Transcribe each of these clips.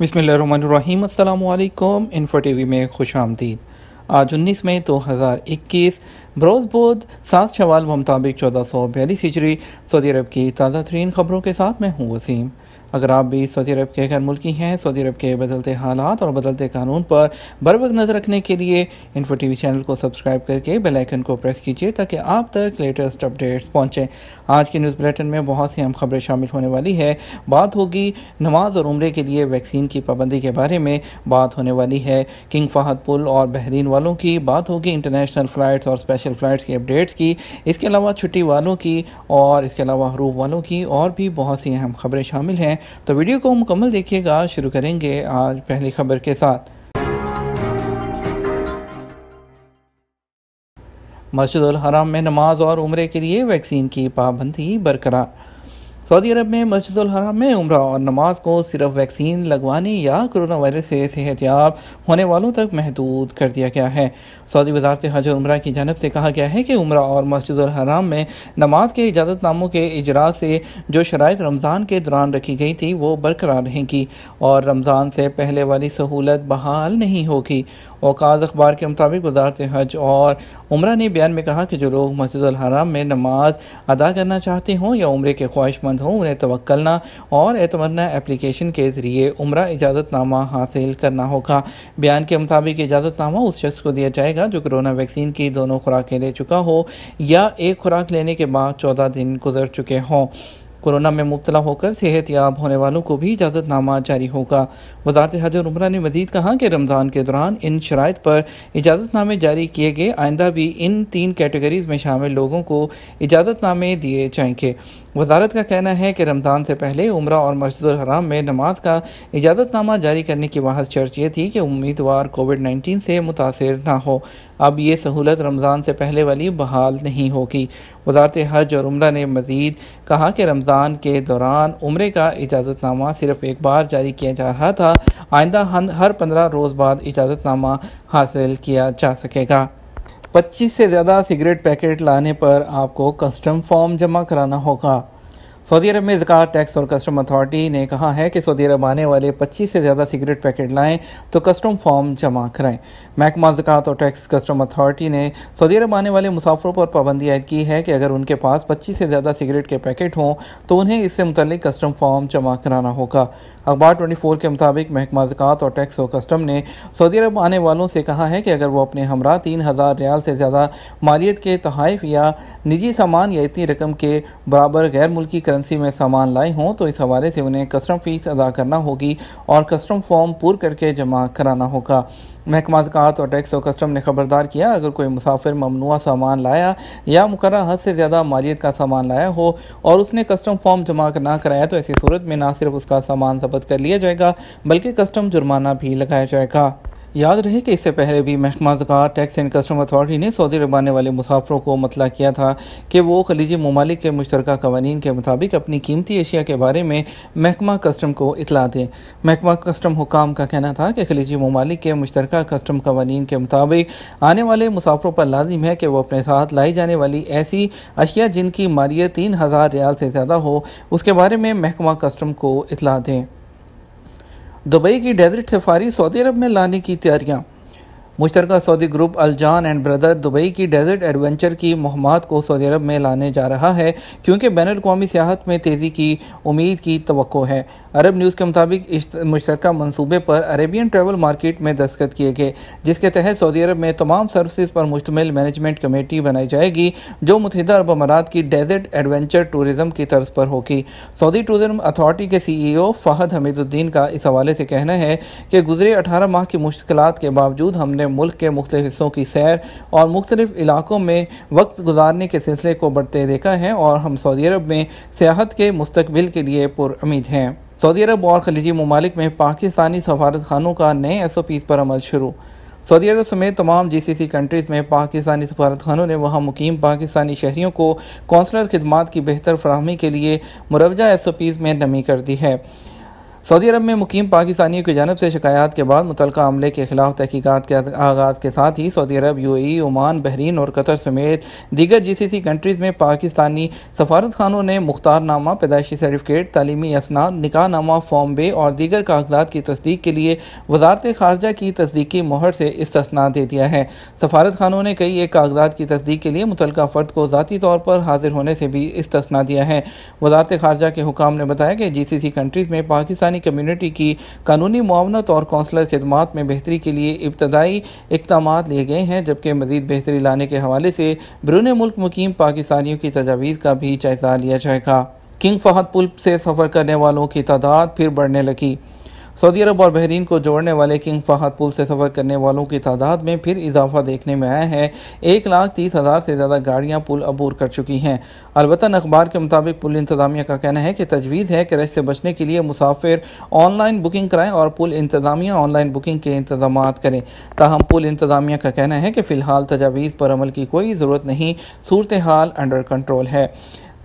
बिस्मिल्लाहिर्रहमानिर्रहीम अस्सलामुअलैकुम। Info TV में खुश आमदीद। आज 19 मई 2021 बरोज़ बुध 7 शवाल मुताबिक 1442 हिजरी सऊदी अरब की ताज़ा तरीन खबरों के साथ मैं हूँ वसीम। अगर आप भी सऊदी अरब के गैर मुल्की हैं, सऊदी अरब के बदलते हालात और बदलते कानून पर बरवक्त नज़र रखने के लिए इन्फो टीवी चैनल को सब्सक्राइब करके बेल आइकन को प्रेस कीजिए ताकि आप तक लेटेस्ट अपडेट्स पहुँचें। आज के न्यूज़ बुलेटिन में बहुत सी अहम खबरें शामिल होने वाली है। बात होगी नमाज और उम्रे के लिए वैक्सीन की पाबंदी के बारे में, बात होने वाली है किंग फहद पुल और बहरीन वालों की, बात होगी इंटरनेशनल फ़्लाइट्स और स्पेशल फ़्लाइट्स की अपडेट्स की, इसके अलावा छुट्टी वालों की और इसके अलावा हरूब वालों की और भी बहुत सी अहम खबरें शामिल हैं। तो वीडियो को मुकम्मल देखिएगा। शुरू करेंगे आज पहली खबर के साथ। मस्जिदुल हराम में नमाज और उम्रे के लिए वैक्सीन की पाबंदी बरकरार। सऊदी अरब में मस्जिदुल हराम में उम्रा और नमाज को सिर्फ वैक्सीन लगवाने या कोरोना वायरस से सेहतयाब होने वालों तक महदूद कर दिया गया है। सऊदी वजारत हज और उम्रा की जानब से कहा गया है कि उम्रा और मस्जिदुल हराम में नमाज के इजाज़तनामों के इजरा से जो शराइत रमज़ान के दौरान रखी गई थी वो बरकरार रहेंगी और रमज़ान से पहले वाली सहूलत बहाल नहीं होगी। औकाज़ अखबार के मुताबिक वजारत हज और उम्रा ने बयान में कहा कि जो लोग मस्जिदुल हराम में नमाज अदा करना चाहते हों या उम्रे के ख्वाहिशमंद हों, उन्हें तवक्कलना और एतमरना एप्लीकेशन के ज़रिए उम्रा इजाज़तनामा हासिल करना होगा। बयान के मुताबिक इजाज़तनामा उस शख्स को दिया जाएगा जो कोरोना वैक्सीन की दोनों खुराकें ले चुका हो या एक खुराक लेने के बाद 14 दिन गुजर चुके हों। कोरोना में मुब्तला होकर सेहत याब होने वालों को भी इजाज़तनामा जारी होगा। वज़ारत हज और उमरा ने मज़ीद कहा कि रमज़ान के दौरान इन शराइत पर इजाज़तनामे जारी किए गए। आइंदा भी इन 3 कैटेगरीज़ में शामिल लोगों को इजाज़तनामे दिए जाएंगे। वज़ारत का कहना है कि रमज़ान से पहले उमरा और मस्जिदुल हराम में नमाज का इजाज़तनामा जारी करने की वाहद शर्त यह थी कि उम्मीदवार कोविड-19 से मुतासर ना हो। अब ये सहूलत रमज़ान से पहले वाली बहाल नहीं होगी। वज़ारत हज और उमरा ने मज़ीद कहा कि रमज़ान के दौरान उम्रे का इजाज़तनामा सिर्फ एक बार जारी किया जा रहा था। आइंदा हर 15 रोज़ बाद इजाज़तनामा हासिल किया जा सकेगा। 25 से ज़्यादा सिगरेट पैकेट लाने पर आपको कस्टम फॉर्म जमा कराना होगा। सऊदी अरब में ज़कात टैक्स और कस्टम अथॉरिटी ने कहा है कि सऊदी अरब आने वाले 25 से ज़्यादा सिगरेट पैकेट लाएं तो कस्टम फॉर्म जमा कराएं। महकमा ज़कात और टैक्स कस्टम अथॉरिटी ने सऊदी अरब आने वाले मुसाफरों पर पाबंदी आयद की है कि अगर उनके पास 25 से ज़्यादा सिगरेट के पैकेट हों तो उन्हें इससे मुतल्लिक कस्टम फॉर्म जमा कराना होगा। अखबार 24 के मुताबिक महकमा ज़कात और टैक्स और कस्टम ने सऊदी अरब आने वालों से कहा है कि अगर वो अपने हमरा 3000 रियाल से ज़्यादा मालियत के तोहफ़ या निजी सामान या इतनी रकम के बराबर गैर मुल्की करेंसी में सामान लाए हों तो इस हवाले से उन्हें कस्टम फीस अदा करना होगी और कस्टम फॉर्म पूरा करके जमा कराना होगा। महकमा ज़कात और टैक्स और कस्टम ने खबरदार किया, अगर कोई मुसाफिर ममनुआ सामान लाया या मुकर्रर हद से ज़्यादा मालियत का सामान लाया हो और उसने कस्टम फॉर्म जमा ना कराया तो ऐसी सूरत में ना सिर्फ उसका सामान जब्त कर लिया जाएगा बल्कि कस्टम जुर्माना भी लगाया जाएगा। याद रहे कि इससे पहले भी महकमा ज़कात टैक्स एंड कस्टम अथॉरिटी ने सऊदी अरब आने वाले मुसाफरों को मतला किया था कि वो खलीजी ममालिक के मुश्तरका कवानीन के मुताबिक अपनी कीमती अशिया के बारे में महकमा कस्टम को इतला दें। महकमा कस्टम हुकाम का कहना था कि खलीजी ममालिक के मुश्तरका कस्टम कवानीन के मुताबिक आने वाले मुसाफरों पर लाजिम है कि वह अपने साथ लाई जाने वाली ऐसी अशिया जिनकी मालियत 3000 रियाल से ज़्यादा हो उसके बारे में महकमा कस्टम को इतला दें। दुबई की डेजर्ट सफारी सऊदी अरब में लाने की तैयारियां। मुश्तरका सऊदी ग्रुप अलजान एंड ब्रदर दुबई की डेजर्ट एडवेंचर की मुहम्मद को सऊदी अरब में लाने जा रहा है क्योंकि बैनुल अक़वामी सियाहत में तेज़ी की उम्मीद की तवक्को है। अरब न्यूज़ के मुताबिक इस मुश्तरका मनसूबे पर अरेबियन ट्रैवल मार्केट में दस्तखत किए गए जिसके तहत सऊदी अरब में तमाम सर्विसेज पर मुश्तमिल मैनेजमेंट कमेटी बनाई जाएगी जो मुत्तहिदा अरब अमारात की डेजर्ट एडवेंचर टूरिज़म की तर्ज पर होगी। सऊदी टूरिज़म अथॉरिटी के CEO फ़हद हमीदुद्दीन का इस हवाले से कहना है कि गुजरे 18 माह की मुश्किलात के बावजूद हमने मुल्क के मुख्तलिफ हिस्सों की सैर और मुख्तलिफ इलाकों में वक्त गुजारने के सिलसिले को बढ़ते देखा है और हम सऊदी अरब में सियाहत के मुस्तकबिल के लिए पुरअमीद हैं। सऊदी अरब और खलीजी ममालिक में पाकिस्तानी सफारतखानों का नए SOPs पर अमल शुरू। सऊदी अरब समेत तमाम GCC कंट्रीज़ में पाकिस्तानी सफारतखानों ने वहां मुकीम पाकिस्तानी शहरियों को कौंसलर खिदमात की बेहतर फराहमी के लिए मुरवजा SOPs में नमी कर दी है। सऊदी अरब में मुकीम पाकिस्तानियों की जानब से शिकायत के बाद मुतलका अमले के खिलाफ तहकीकात के आगाज़ के साथ ही Saudi Arab, UAE, Oman, Bahrain और कतर समेत दीगर जीसीसी कंट्रीज़ में पाकिस्तानी सफारत खानों ने मुख्तारनामा, पैदाइशी सर्टिफिकेट, तालीमी असनाद, निकाहनामा, फॉर्म बे और दीगर कागजात की तस्दीक के लिए वजारत खारजा की तस्दीकी मोहर से इस्तिस्ना दे दिया है। सफारत खानों ने कई एक कागजात की तस्दीक के लिए मुतलका फ़र्द को ज़ाती तौर पर हाजिर होने से भी इस्तिस्ना दिया है। वजारत खारजा के हुकाम ने बताया कि जीसीसी कंट्रीज़ में पाकिस्तान कम्युनिटी की कानूनी मुआवनत और कौंसलर खिदमात में बेहतरी के लिए इब्तदाई इक़दामात लिए गए हैं, जबकि मज़ीद बेहतरी लाने के हवाले से बैरून मुल्क मुकीम पाकिस्तानियों की तजावीज़ का भी जायज़ा लिया जाएगा। किंग फहद पुल से सफ़र करने वालों की तादाद फिर बढ़ने लगी। सऊदी अरब और बहरीन को जोड़ने वाले किंग फहद पुल से सफ़र करने वालों की तादाद में फिर इजाफा देखने में आया है। 1,30,000 से ज़्यादा गाड़ियां पुल अबूर कर चुकी हैं। अलबत्ता अखबार के मुताबिक पुल इंतज़ामिया का कहना है कि तजवीज़ है कि रश से बचने के लिए मुसाफिर ऑनलाइन बुकिंग कराएँ और पुल इंतज़ामिया ऑनलाइन बुकिंग के इंतज़ामात करें। ताहम पुल इंतज़ामिया का कहना है कि फ़िलहाल तजावीज़ पर अमल की कोई ज़रूरत नहीं, सूरत हाल अंडर कंट्रोल है।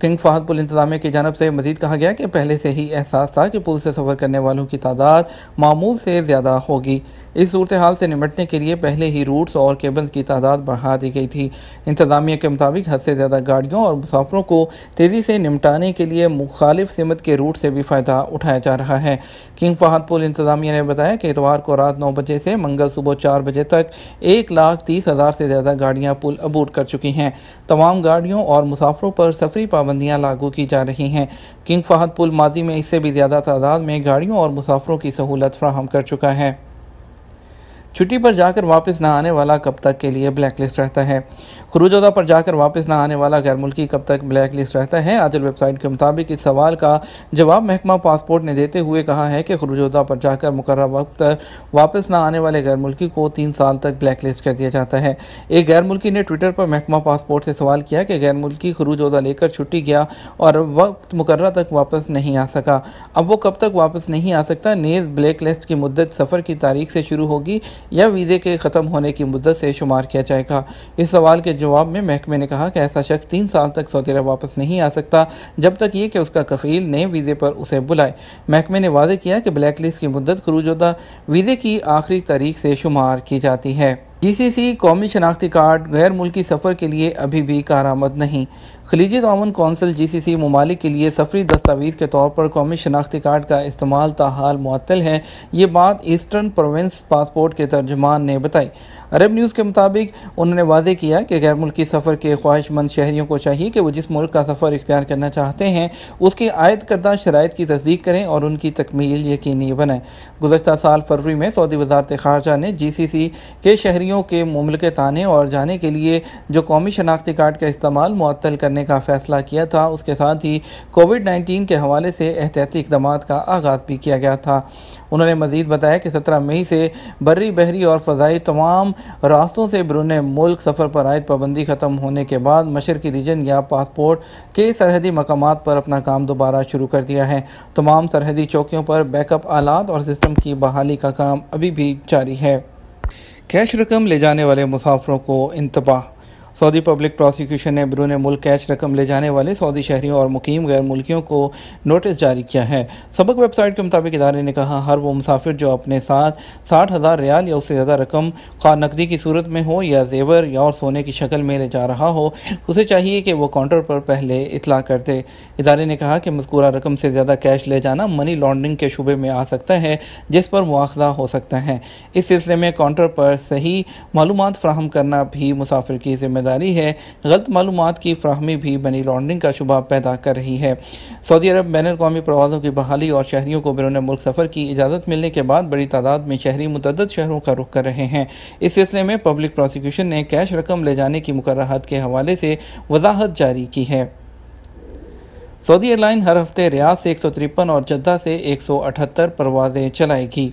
किंग फहद पुल इंतजामिया की जानब से मजीद कहा गया कि पहले से ही एहसास था कि पुल से सफ़र करने वालों की तादाद मामूल से ज़्यादा होगी। इस सूरत हाल से निपटने के लिए पहले ही रूट्स और केबल्स की तादाद बढ़ा दी गई थी। इंतजामिया के मुताबिक हद से ज़्यादा गाड़ियों और मुसाफरों को तेज़ी से निपटाने के लिए मुखालिफ सिमत के रूट से भी फ़ायदा उठाया जा रहा है। किंग फहद पुल इंतजामिया ने बताया कि इतवार को रात 9 बजे से मंगल सुबह 4 बजे तक 1,30,000 से ज़्यादा गाड़ियाँ पुल अबूर कर चुकी हैं। तमाम गाड़ियों और मुसाफरों पर सफरी पाबंदियां लागू की जा रही हैं। किंग फहद पुल माजी में इससे भी ज़्यादा तादाद में गाड़ियों और मुसाफरों की सहूलत फ्राहम कर चुका है। छुट्टी पर जाकर वापस ना आने वाला कब तक के लिए ब्लैक लिस्ट रहता है। खुरूज उदा पर जाकर वापस ना आने वाला गैर मुल्की कब तक ब्लैक लिस्ट रहता है। आजल वेबसाइट के मुताबिक इस सवाल का जवाब महकमा पासपोर्ट ने देते हुए कहा है कि खुरूज उदा पर जाकर मुकर्रर वक्त तक वापस ना आने वाले गैर मुल्की को 3 साल तक ब्लैक लिस्ट कर दिया जाता है। एक गैर मुल्की ने ट्विटर पर महकमा पासपोर्ट से सवाल किया कि गैर मुल्की खुरूज उदा लेकर छुट्टी गया और वक्त मुकर्रर तक वापस नहीं आ सका, अब वो कब तक वापस नहीं आ सकता? नेज़ ब्लैक लिस्ट की मुद्दत सफ़र की तारीख से शुरू होगी या वीज़े के ख़त्म होने की मुद्दत से शुमार किया जाएगा? इस सवाल के जवाब में महकमे ने कहा कि ऐसा शख्स 3 साल तक सऊदी अरब वापस नहीं आ सकता जब तक ये कि उसका कफ़ील नए वीज़े पर उसे बुलाए। महकमे ने वादे किया कि ब्लैक लिस्ट की मुद्दत खुरूजदा वीज़े की आखिरी तारीख से शुमार की जाती है। जीसीसी कौमी शनाख्ती कार्ड गैर मुल्की सफ़र के लिए अभी भी कारामद नहीं। खलीजी तावन कौंसिल जीसीसी ममालिक के लिए सफरी दस्तावेज़ के तौर पर कौमी शनाख्ती कार्ड का इस्तेमाल ताहाल मुअत्तल है। ये बात ईस्टर्न प्रोविंस पासपोर्ट के तर्जुमान ने बताई। अरब न्यूज़ के मुताबिक उन्होंने वादे किया कि गैर मुल्की सफ़र के ख्वाहिशमंद शहरियों को चाहिए कि वो जिस मुल्क का सफ़र इख्तियार करना चाहते हैं उसकी आयद करदा शराइत की तस्दीक करें और उनकी तकमील यकीनी बनाएं। गुज़श्ता साल फरवरी में सऊदी वजारत ख़ारजा ने जीसीसी के शहरियों के मुमलिकत आने और जाने के लिए जो कौमी शनाख्ती कार्ड का इस्तेमाल मुअत्तल करने का फ़ैसला किया था, उसके साथ ही कोविड-19 के हवाले से एहतियाती इक़दामात का आगाज़ भी किया गया था। उन्होंने मज़ीद बताया कि 17 मई से बर्री, बहरी और फ़ज़ाई तमाम रास्तों से बैरून मुल्क सफ़र पर आयद पाबंदी ख़त्म होने के बाद मशरकी रीजन या पासपोर्ट के सरहदी मकामात पर अपना काम दोबारा शुरू कर दिया है। तमाम सरहदी चौकियों पर बैकअप आलात और सिस्टम की बहाली का काम अभी भी जारी है। कैश रकम ले जाने वाले मुसाफरों को इंतबाह। सऊदी पब्लिक प्रोसिक्यूशन ने बैरून मुल्क कैश रकम ले जाने वाले सऊदी शहरियों और मुकीम गैर मुल्कियों को नोटिस जारी किया है। सबक वेबसाइट के मुताबिक इदारे ने कहा हर वो मुसाफिर जो अपने साथ 60,000 रियाल या उससे ज़्यादा रकम नकदी की सूरत में हो या जेवर या और सोने की शक्ल में ले जा रहा हो, उसे चाहिए कि वो काउंटर पर पहले इतला कर दे। इदारे ने कहा कि मज़कूरा रकम से ज़्यादा कैश ले जाना मनी लॉन्ड्रिंग के शुबे में आ सकता है जिस पर मुआखजा हो सकता है। इस सिलसिले में काउंटर पर सही मालूमात फ्राहम करना भी मुसाफिर की ज़िम्मेदारी है। गलत मालूमात की फ्राहमी भी मनी लॉन्ड्रिंग का शुबा पैदा कर रही है। सऊदी अरब बैनुल कौमी प्रवासों की बहाली और शहरियों को बैरून मुल्क सफ़र की इजाज़त मिलने के बाद बड़ी तादाद में शहरी मुतअद्दिद शहरों का रुख कर रहे हैं। इस सिलसिले में पब्लिक प्रोसिक्यूशन ने कैश रकम ले जाने की मुकर्ररात के हवाले से वजाहत जारी की है। सऊदी एयरलाइन हर हफ्ते रियाद से 153 और जद्दा से 178 परवाजें चलाएगी।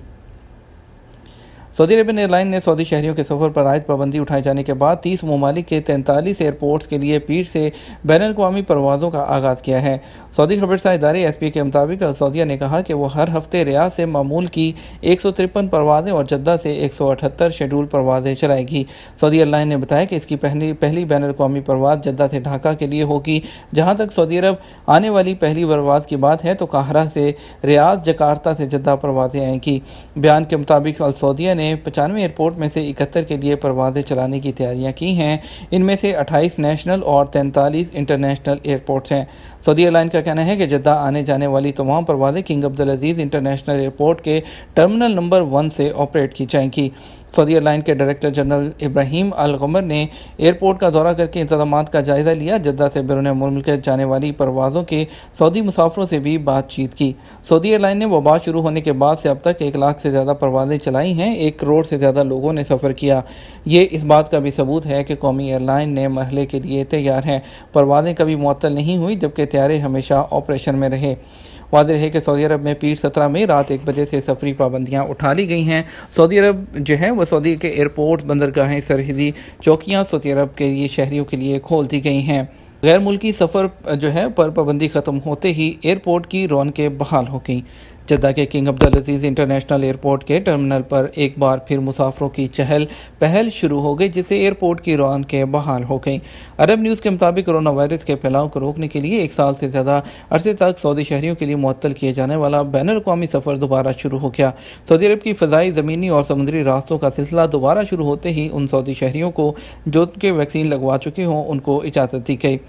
सऊदी अरेबियन एयरलाइन ने सऊदी शहरियों के सफ़र पर आयद पाबंदी उठाए जाने के बाद 30 ममालिक के 43 एयरपोर्ट्स के लिए पीठ से बैन अवी परवाज़ों का आगाज़ किया है। सऊदी खबरसा इदारे एस पी के मुताबिक सऊदिया ने कहा कि वह हर हफ्ते रियाद से मामूल की 153 परवाज़ें और जद्दा से 178 शेड्यूल परवाज़ें चलाएगी। सऊदी एयरलाइन ने बताया कि इसकी पहली बैन अवी परवाज़ जद्दा से ढाका के लिए होगी। जहाँ तक सऊदी अरब आने वाली पहली परवाज़ की बात है तो काहरा से रियाद, जकार्ता से जद्दा परवाज़ें आएंगी। बयान के मुताबिक अल सऊदिया ने 95 एयरपोर्ट में से 71 के लिए परवाज़ें चलाने की तैयारियां की हैं। इनमें से 28 नेशनल और 43 इंटरनेशनल एयरपोर्ट्स हैं। सऊदी एयरलाइन का कहना है कि जद्दा आने जाने वाली तमाम परवाज़ें King Abdul Aziz international airport के टर्मिनल नंबर 1 से ऑपरेट की जाएंगी। सऊदी एयरलाइन के डायरेक्टर जनरल इब्राहिम अल अलगमर ने एयरपोर्ट का दौरा करके इंतजामात का जायज़ा लिया। जद्दा से बैरून मुल्क जाने वाली परवाज़ों के सऊदी मुसाफरों से भी बातचीत की। सऊदी एयरलाइन ने वबा शुरू होने के बाद से अब तक 1 लाख से ज़्यादा परवाज़ें चलाई हैं। 1 करोड़ से ज़्यादा लोगों ने सफ़र किया। ये इस बात का भी सबूत है कि कौमी एयरलाइन ने मरहले के लिए तैयार हैं। परवाज़ें कभी मुअत्तल नहीं हुई, जबकि तैयारे हमेशा ऑपरेशन में रहे। वाज़ेह है कि सऊदी अरब में पीर 17 में रात 1 बजे से सफरी पाबंदियां उठा ली गई हैं। सऊदी अरब जो है वह सऊदी के एयरपोर्ट, बंदरगाहें, सरहदी चौकियां सऊदी अरब के लिए शहरियों के लिए खोल दी गई हैं। गैर मुल्की सफ़र जो है पर पाबंदी ख़त्म होते ही एयरपोर्ट की रौनकें बहाल हो गई। जद्दा के King Abdul Aziz international airport के टर्मिनल पर एक बार फिर मुसाफरों की चहल पहल शुरू हो गई, जिससे एयरपोर्ट की रौनकें बहाल हो गई। अरब न्यूज़ के मुताबिक कोरोना वायरस के फैलाव को रोकने के लिए 1 साल से ज़्यादा अरसे तक सऊदी शहरियों के लिए मुअत्तल किए जाने वाला बैन अवी सफ़र दोबारा शुरू हो गया। सऊदी अरब की फ़ज़ाई, ज़मीनी और समुद्री रास्तों का सिलसिला दोबारा शुरू होते ही उन सऊदी शहरियों को जो के वैक्सीन लगवा चुके हों उनको इजाज़त दी गई।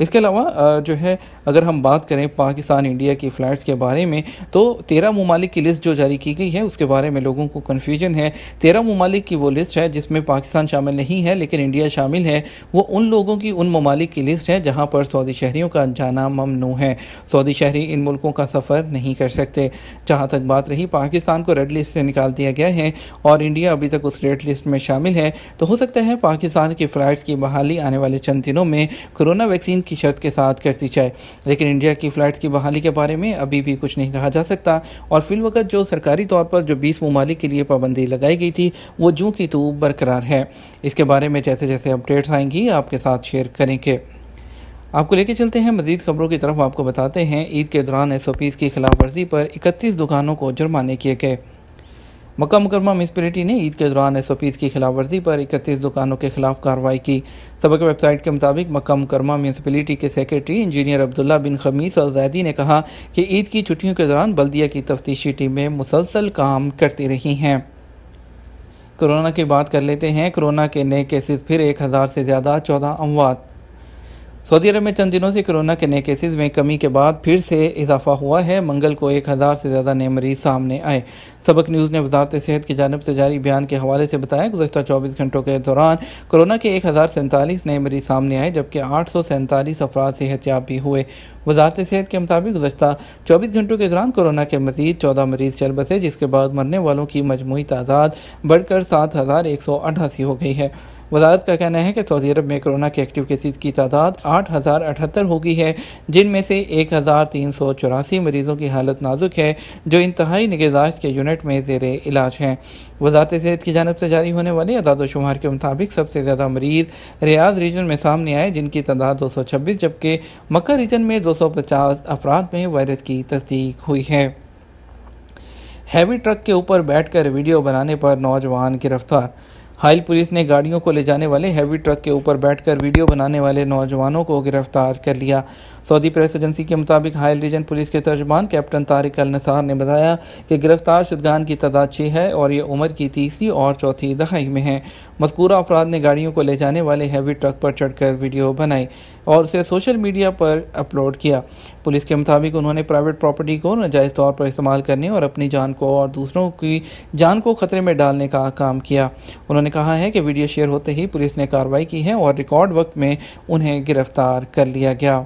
इसके अलावा जो है अगर हम बात करें पाकिस्तान इंडिया की फ़्लाइट्स के बारे में तो 13 ममालिक की लिस्ट जो जारी की गई है उसके बारे में लोगों को कन्फ्यूजन है। 13 ममालिक की वो लिस्ट है जिसमें पाकिस्तान शामिल नहीं है लेकिन इंडिया शामिल है। वो उन लोगों की उन ममालिक की लिस्ट है जहां पर सऊदी शहरियों का जाना ममनू है। सऊदी शहरी इन मुल्कों का सफ़र नहीं कर सकते। जहाँ तक बात रही पाकिस्तान को रेड लिस्ट से निकाल दिया गया है और इंडिया अभी तक उस रेड लिस्ट में शामिल है, तो हो सकता है पाकिस्तान की फ़्लाइट्स की बहाली आने वाले चंद दिनों में कोरोना वैक्सीन की शर्त के साथ करती जाए। लेकिन इंडिया की फ़्लाइट्स की बहाली के बारे में अभी भी कुछ नहीं कहा जा सकता और फिल वक्त जो सरकारी तौर पर जो 20 ममालिक के लिए पाबंदी लगाई गई थी वो ज्यों की त्यों बरकरार है। इसके बारे में जैसे जैसे अपडेट्स आएंगी आपके साथ शेयर करेंगे। आपको लेके चलते हैं मज़ीद खबरों की तरफ। आपको बताते हैं ईद के दौरान SOPs की खिलाफवर्जी पर 31 दुकानों को जुर्माने किए गए। मक्का मुकरमा म्यूनसिपलिटी ने ईद के दौरान SOPs की खिलाफवर्जी पर 31 दुकानों के खिलाफ कार्रवाई की। सबक वेबसाइट के मुताबिक मक्का मुकरमा म्यूनसिपलिटी के secretary engineer Abdullah bin Khamis अल जैदी ने कहा कि ईद की छुट्टियों के दौरान बल्दिया की तफ्तीशी टीमें मुसलसल काम करती रही हैं। कोरोना की बात कर लेते हैं। कोरोना के नए केसेस फिर 1000 से ज़्यादा, 14 अमवात। सऊदी अरब में चंद दिनों से कोरोना के नए केसेस में कमी के बाद फिर से इजाफा हुआ है। मंगल को 1000 से ज़्यादा नए मरीज सामने आए। सबक न्यूज़ ने वजारत सेहत की जानिब से जारी बयान के हवाले से बताया गुज़श्ता 24 घंटों के दौरान कोरोना के 1047 नए मरीज सामने आए, जबकि 847 अफराद सेहतयाब भी हुए। वजारत सेहत के मुताबिक गुज़श्ता 24 घंटों के दौरान कोरोना के मजीद 14 मरीज चल बसे, जिसके बाद मरने वालों की मजमूई तादाद बढ़कर 7188 हो गई है। वजारत का कहना है कि सऊदी अरब में कोरोना के एक्टिव केसेस की तादाद 8078 हो गई है, जिनमें से 1384 मरीजों की हालत नाजुक है जो इंतहाई निगहदाश्त के यूनिट में ज़ेरे इलाज हैं। वजारत सेहत की जानिब से जारी होने वाले अदाद व शुमार के मुताबिक सबसे ज़्यादा मरीज रियाद रीजन में सामने आए, जिनकी तादाद 226, जबकि मक्का रीजन में 250 अफराद में वायरस की तस्दीक हुई है। हैवी ट्रक के ऊपर बैठ कर वीडियो बनाने पर नौजवान गिरफ्तार। हायल पुलिस ने गाड़ियों को ले जाने वाले हैवी ट्रक के ऊपर बैठकर वीडियो बनाने वाले नौजवानों को गिरफ्तार कर लिया। सऊदी प्रेस एजेंसी के मुताबिक हायल रीजन पुलिस के तर्जमान कैप्टन तारिक अल नसार ने बताया कि गिरफ्तार शुदगान की तादाद 6 है और ये उम्र की 3री और 4थी दहाई में है। मज़कूरा अफराद ने गाड़ियों को ले जाने वाले हैवी ट्रक पर चढ़कर वीडियो बनाई और उसे सोशल मीडिया पर अपलोड किया। पुलिस के मुताबिक उन्होंने प्राइवेट प्रॉपर्टी को नाजायज़ तौर पर इस्तेमाल करने और अपनी जान को और दूसरों की जान को ख़तरे में डालने का काम किया। उन्होंने कहा है कि वीडियो शेयर होते ही पुलिस ने कार्रवाई की है और रिकॉर्ड वक्त में उन्हें गिरफ्तार कर लिया गया।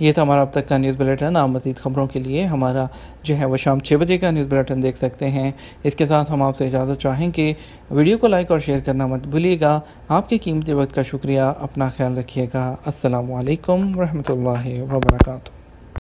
ये था हमारा अब तक का न्यूज़ बुलेटिन। आप मज़ीद खबरों के लिए हमारा जो है वह शाम 6 बजे का न्यूज़ बुलेटिन देख सकते हैं। इसके साथ हम आपसे इजाज़त चाहेंगे। वीडियो को लाइक और शेयर करना मत भूलिएगा। आपके कीमती वक्त का शुक्रिया। अपना ख्याल रखिएगा। अस्सलामु अलैकुम रहमतुल्लाहि व बरकातहू।